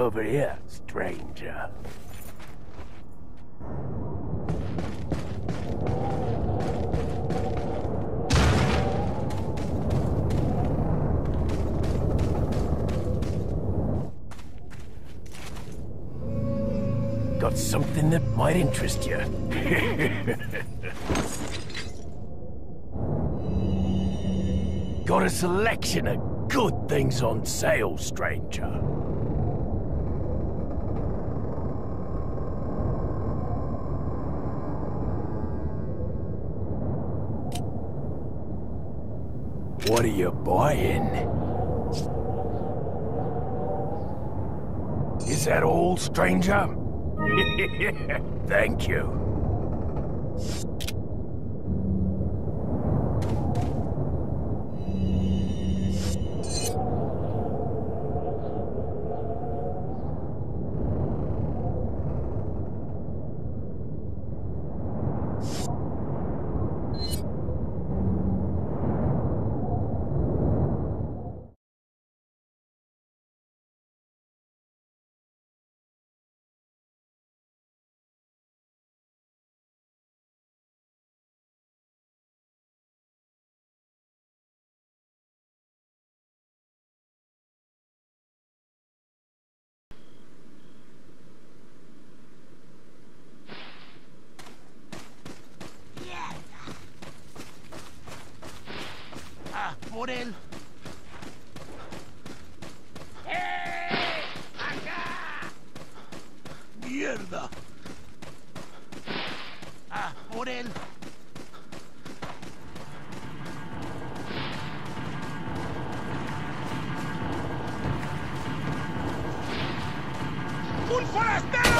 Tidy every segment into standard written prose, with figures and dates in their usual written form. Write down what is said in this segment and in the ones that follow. over here, stranger. Got something that might interest you. Got a selection of good things on sale, stranger. What are you buying? Is that all, stranger? Thank you. Por él. ¡Eh! ¡Acá! ¡Mierda! ¡Ah, por él! ¡Un forastero!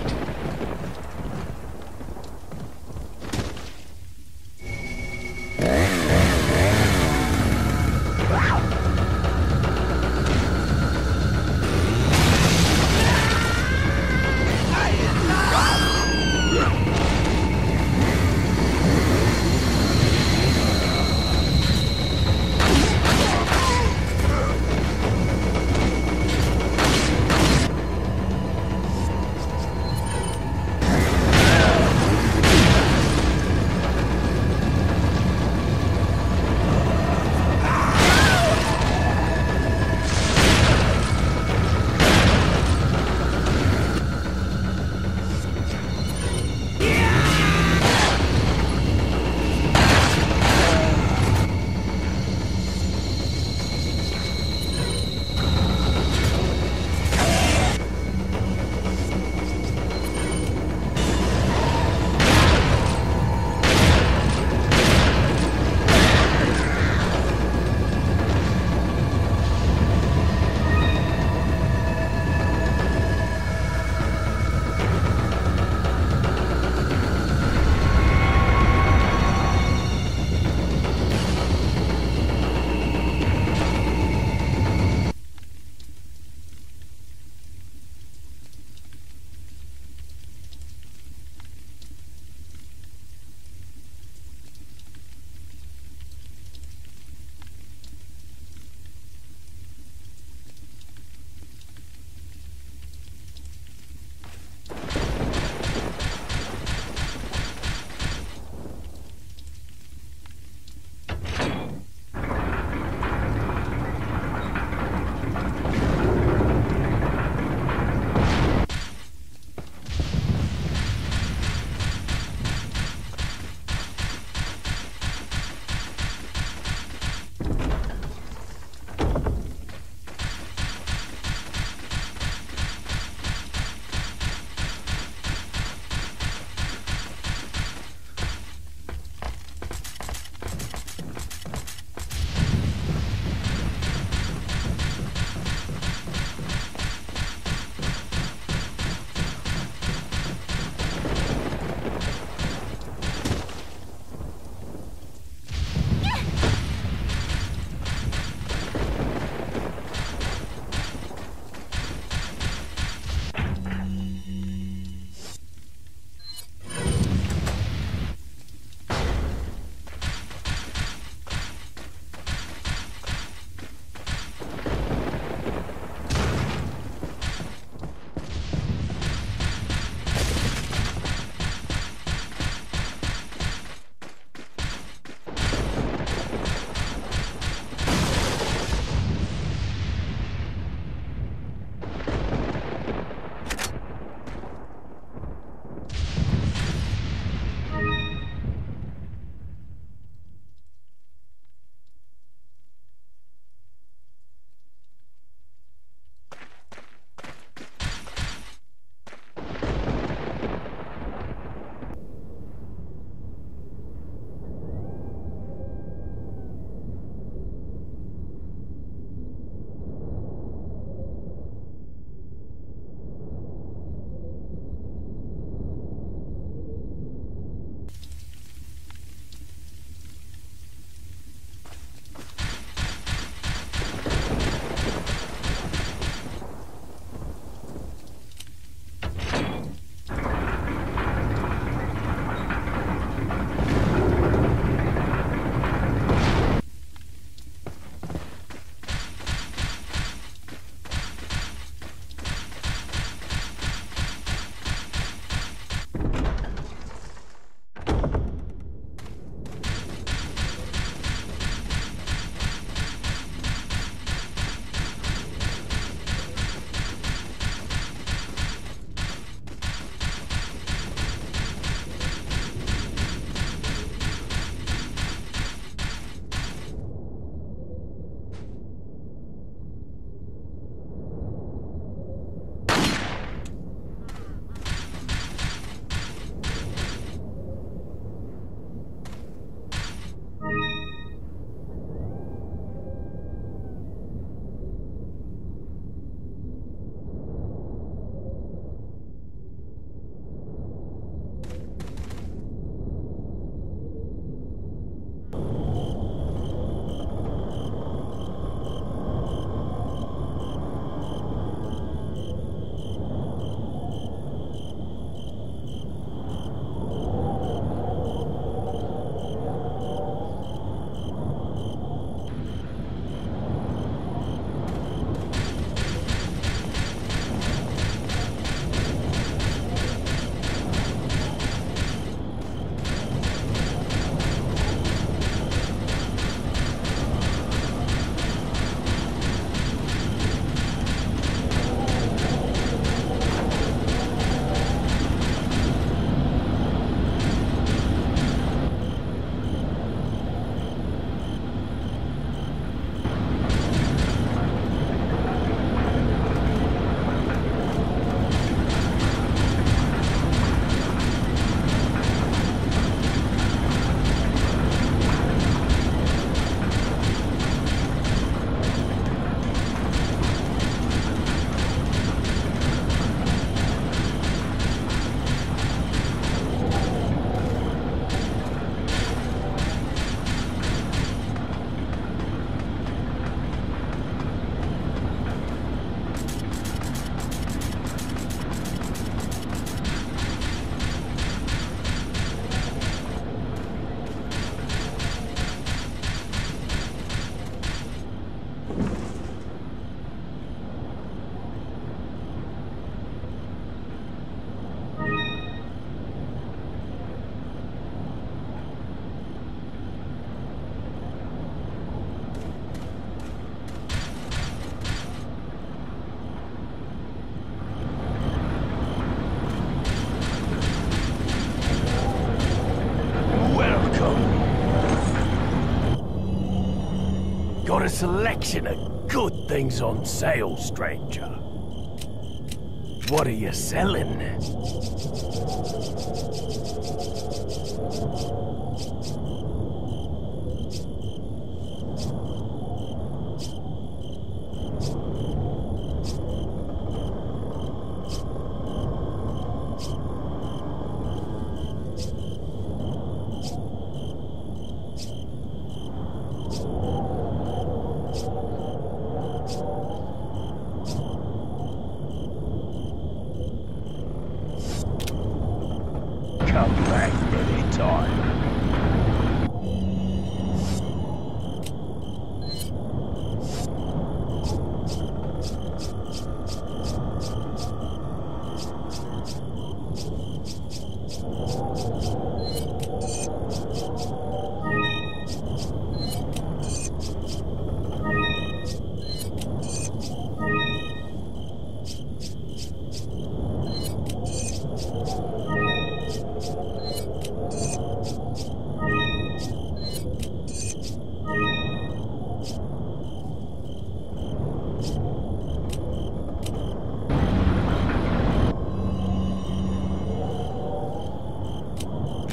right. selection of good things on sale, stranger. What are you selling?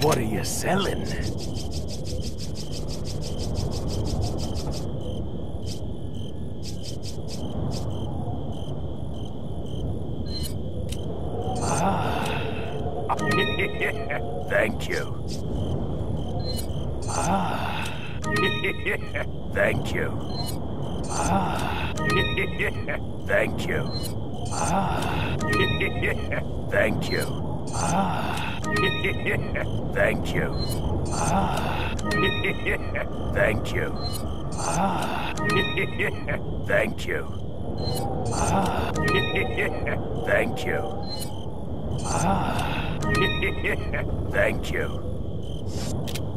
What are you selling? Ah. Thank you. Ah. Thank you. Ah. Thank you. Ah. Thank you. Ah. Thank you. Ah. Thank you. Ah. Thank you. Ah. Thank you. Ah. Thank you.